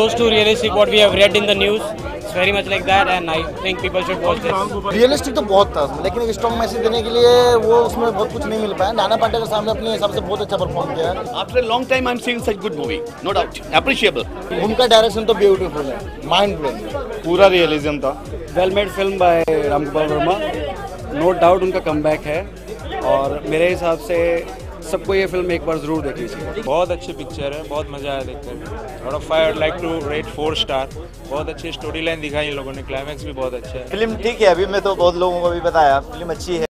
close to realistic what we have read in the news. It's very much like that and I think people should watch this. Realistic तो बहुत था लेकिन एक strong message देने के लिए वो उसमें बहुत कुछ नहीं मिल पाया. नाना पाटेकर साहब ने अपने हिसाब से बहुत अच्छा परफॉर्म किया. After a long time I'm seeing such good movie, no doubt, appreciable. उनका डायरेक्शन तो beautiful है, mind blowing. पूरा रियलिज्म था. Well made film by Ramgopal Varma. No doubt उनका comeback है और मेरे हिसाब से सबको ये फिल्म एक बार जरूर देखनी चाहिए. बहुत अच्छी पिक्चर है, बहुत मजा आया देखने में. और five like to rate 4 star. बहुत अच्छी स्टोरी लाइन दिखाई इन लोगों ने, क्लाइमैक्स भी बहुत अच्छा है. फिल्म ठीक है. अभी मैं तो बहुत लोगों को भी बताया फिल्म अच्छी है.